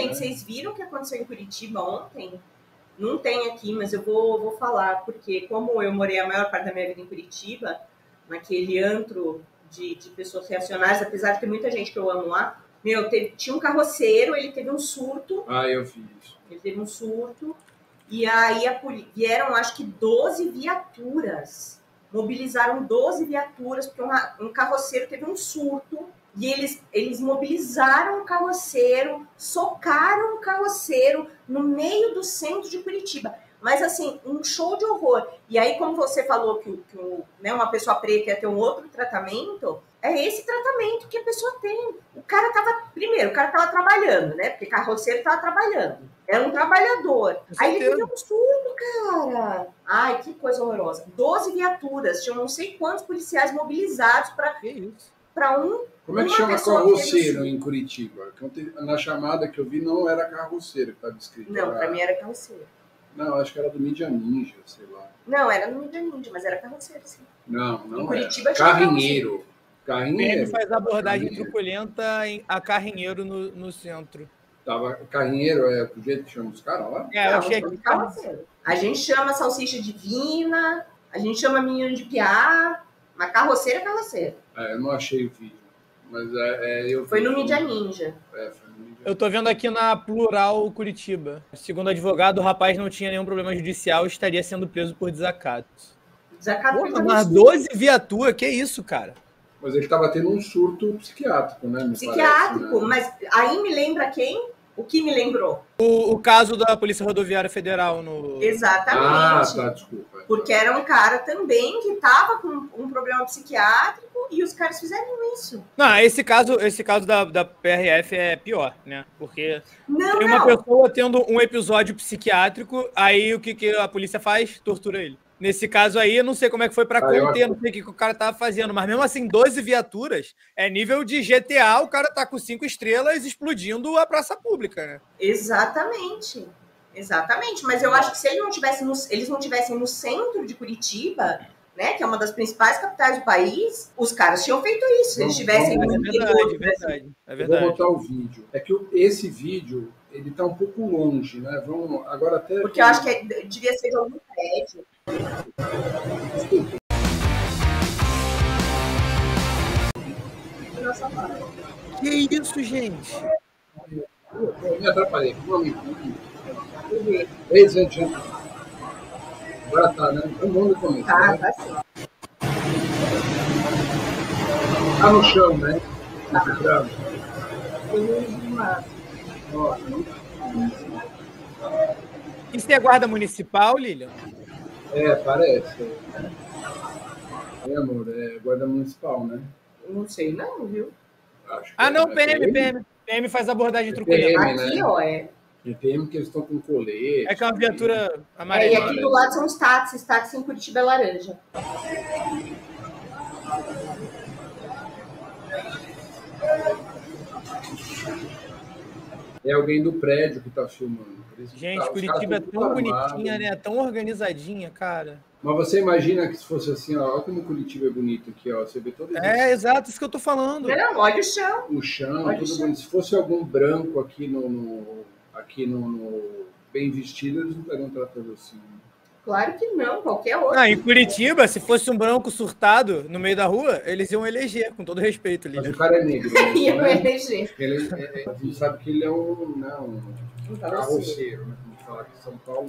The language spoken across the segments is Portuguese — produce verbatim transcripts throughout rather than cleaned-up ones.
Gente, vocês viram o que aconteceu em Curitiba ontem? Não tem aqui, mas eu vou, vou falar, porque como eu morei a maior parte da minha vida em Curitiba, naquele antro de, de pessoas reacionárias, apesar de ter muita gente que eu amo lá, meu, teve, tinha um carroceiro, ele teve um surto. Ah, eu vi isso. Ele teve um surto, e aí a poli- vieram, acho que, doze viaturas. Mobilizaram doze viaturas, porque uma, um carroceiro teve um surto, e eles, eles mobilizaram o carroceiro, socaram o carroceiro no meio do centro de Curitiba. Mas, assim, um show de horror. E aí, como você falou que, que o, né, uma pessoa preta ia ter um outro tratamento, é esse tratamento que a pessoa tem. O cara estava, primeiro, o cara estava trabalhando, né? Porque carroceiro estava trabalhando. Era um trabalhador. Aí ele deu um surto, cara. Ai, que coisa horrorosa. Doze viaturas, tinham não sei quantos policiais mobilizados para... para um. Como é que chama carroceiro em Curitiba? Na chamada que eu vi, não era carroceiro que estava escrito. Não, para mim era carroceiro. Não, acho que era do Mídia Ninja, sei lá. Não, era do Mídia Ninja, mas era carroceiro, sim. Não, não. Em Curitiba era. Carrinheiro. Carrinheiro. Ele faz abordagem carrinheiro. Truculenta em, a carrinheiro no, no centro. Tava, carrinheiro é do jeito que chama os caras lá? É, eu achei que carroceiro. A gente chama salsicha divina, a gente chama menino de piá, mas carroceiro é carroceiro. É, eu não achei o vídeo, mas é, é, eu foi no Mídia Ninja. É, foi no Mídia Ninja. Eu tô vendo aqui na Plural Curitiba. Segundo o advogado, o rapaz não tinha nenhum problema judicial e estaria sendo preso por desacato. Desacato? Porra, mas doze viaturas, que isso, cara? Mas ele estava tendo um surto psiquiátrico, né? Me psiquiátrico, parece, né? Mas aí me lembra quem? O que me lembrou? O, o caso da Polícia Rodoviária Federal no... Exatamente. Ah, tá, desculpa. Tá. Porque era um cara também que estava com um problema psiquiátrico e os caras fizeram isso. Não, esse caso, esse caso da, da P R F é pior, né? Porque não, tem uma não. pessoa tendo um episódio psiquiátrico, aí o que, que a polícia faz? Tortura ele. Nesse caso aí, eu não sei como é que foi para ah, conter, eu... não sei o que, que o cara tava fazendo, mas mesmo assim, doze viaturas é nível de G T A, o cara tá com cinco estrelas explodindo a praça pública, né? Exatamente. Exatamente. Mas eu acho que se eles não tivessem no, eles não tivessem no centro de Curitiba, né, que é uma das principais capitais do país, os caras tinham feito isso. Se eles tivessem... É verdade, é verdade, é verdade. Vou botar o vídeo. É que esse vídeo, ele está um pouco longe, né? Vamos agora até... Porque eu acho que é, devia ser de algum prédio. Que isso, gente? Eu me atrapalhei. Eles é gente... Agora tá, né? Todo mundo comigo. Tá, né? Tá sim. Tá no chão, né? Tá. Tá. Isso é guarda municipal, Lilian? É, parece. É, amor, é guarda municipal, né? Eu não sei não, viu? Acho ah, não, é P M, P M. P M faz abordagem truculenta. Aqui, né? Ó, é... P M que eles estão com colete. É que é uma viatura e... amarela. É, e aqui do lado são os táxis. Táxi em Curitiba é laranja. É alguém do prédio que está filmando. Eles... Gente, tá, Curitiba é tão bonitinha, né? Tão organizadinha, cara. Mas você imagina que se fosse assim, ó, olha como Curitiba é bonito aqui, ó. Você vê todo mundo. É, exato, isso que eu tô falando. Não, olha o chão. O chão, olha tudo o chão. Se fosse algum branco aqui no... no... aqui no, no bem vestido, eles não estariam tratando assim. Claro que não, qualquer outro. Não, em Curitiba, se fosse um branco surtado no meio da rua, eles iam eleger, com todo respeito. Lívia. Mas o cara é negro. Né? Iam eleger. Ele, ele, a gente sabe que ele é um, não, um carroceiro, né? Como fala aqui em São Paulo,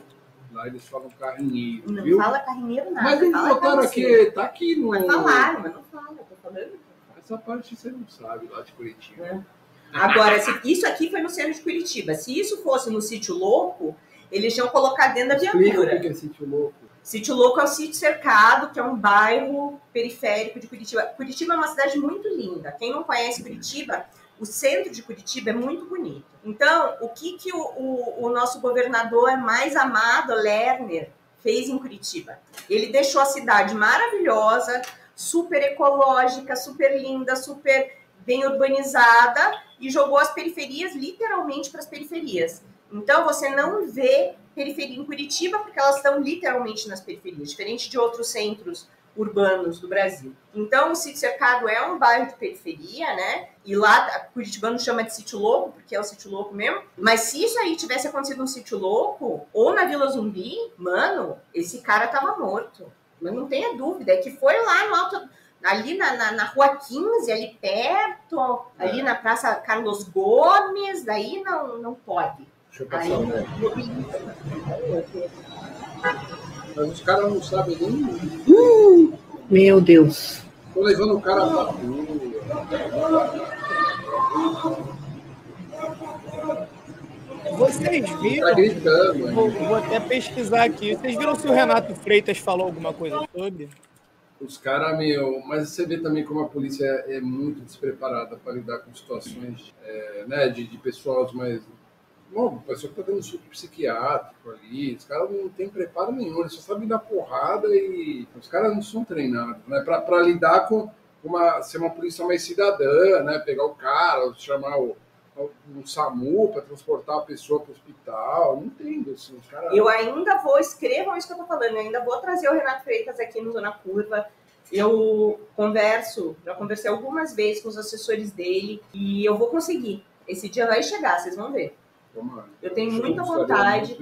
lá eles falam carrinheiro. Não viu? Fala carrinheiro nada. Mas eles botaram aqui, tá aqui no... Mas falaram, mas não fala, tô falando. Essa parte você não sabe lá de Curitiba. É. Agora, se isso aqui foi no centro de Curitiba. Se isso fosse no Sítio Louco, eles iam colocar dentro da viatura. O que é Sítio Louco? Sítio Louco é o Sítio Cercado, que é um bairro periférico de Curitiba. Curitiba é uma cidade muito linda. Quem não conhece Curitiba, o centro de Curitiba é muito bonito. Então, o que, que o, o, o nosso governador mais amado, Lerner, fez em Curitiba? Ele deixou a cidade maravilhosa, super ecológica, super linda, super... bem urbanizada, e jogou as periferias, literalmente, para as periferias. Então, você não vê periferia em Curitiba, porque elas estão literalmente nas periferias, diferente de outros centros urbanos do Brasil. Então, o Sítio Cercado é um bairro de periferia, né? E lá, o curitibano chama de Sítio Louco, porque é o Sítio Louco mesmo. Mas se isso aí tivesse acontecido no Sítio Louco ou na Vila Zumbi, mano, esse cara tava morto. Mas não tenha dúvida, é que foi lá no alto, ali na, na, na Rua quinze, ali perto, ali na Praça Carlos Gomes, daí não, não pode. Deixa eu passar aí, né? Mas os caras não sabem nem... Uh, meu Deus. Tô levando o cara pra rua. Vocês viram? Tá gritando, vou, vou até pesquisar aqui. Vocês viram se o Renato Freitas falou alguma coisa sobre? Os caras, meu... Mas você vê também como a polícia é muito despreparada para lidar com situações é, né, de, de pessoas mais... Bom, o pessoal que tá dando surto psiquiátrico ali, os caras não tem preparo nenhum, eles só sabem dar porrada e os caras não são treinados, né? Pra, pra lidar com uma, ser uma polícia mais cidadã, né? Pegar o cara, chamar o, o, o SAMU pra transportar a pessoa pro hospital, não entendo, assim, os caras... Eu ainda vou, escrevam isso que eu tô falando, eu ainda vou trazer o Renato Freitas aqui no Zona Curva. Eu converso, já conversei algumas vezes com os assessores dele e eu vou conseguir. Esse dia vai chegar, vocês vão ver. Eu tenho muita vontade,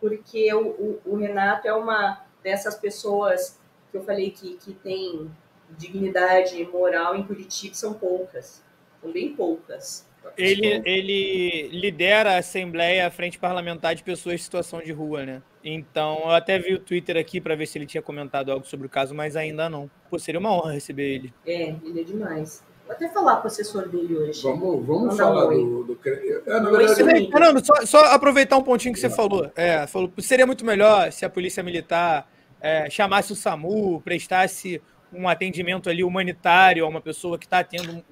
porque o, o, o Renato é uma dessas pessoas que eu falei que, que tem dignidade moral em Curitiba, são poucas, são bem poucas. Ele, ele lidera a Assembleia, a Frente Parlamentar de Pessoas em Situação de Rua, né? Então, eu até vi o Twitter aqui para ver se ele tinha comentado algo sobre o caso, mas ainda não. Pô, seria uma honra receber ele. É, ele é demais. Vou até falar com o assessor dele hoje. Vamos, vamos falar do... do... É, na verdade, Fernando, só, só aproveitar um pontinho que você falou. É, falou. Seria muito melhor se a polícia militar é, chamasse o SAMU, prestasse um atendimento ali humanitário a uma pessoa que está tendo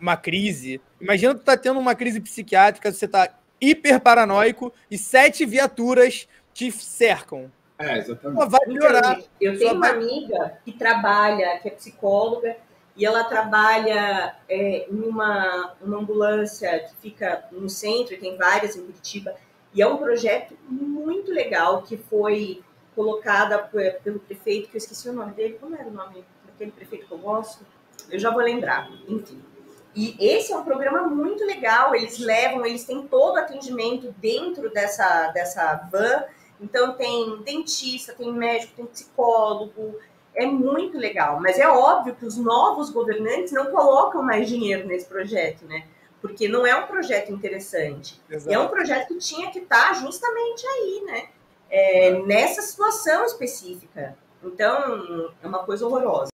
uma crise. Imagina que tu está tendo uma crise psiquiátrica, você está hiper paranoico e sete viaturas te cercam. É, exatamente. Só vai melhorar. Eu tenho uma amiga que trabalha, que é psicóloga, e ela trabalha é, em uma, uma ambulância que fica no centro, tem várias em Curitiba, e é um projeto muito legal que foi colocada pelo prefeito, que eu esqueci o nome dele, como era o nome daquele prefeito que eu gosto? Eu já vou lembrar, enfim. E esse é um programa muito legal, eles levam, eles têm todo o atendimento dentro dessa, dessa van, então tem dentista, tem médico, tem psicólogo... É muito legal, mas é óbvio que os novos governantes não colocam mais dinheiro nesse projeto, né? Porque não é um projeto interessante. Exato. É um projeto que tinha que estar justamente aí, né? É, nessa situação específica. Então, é uma coisa horrorosa.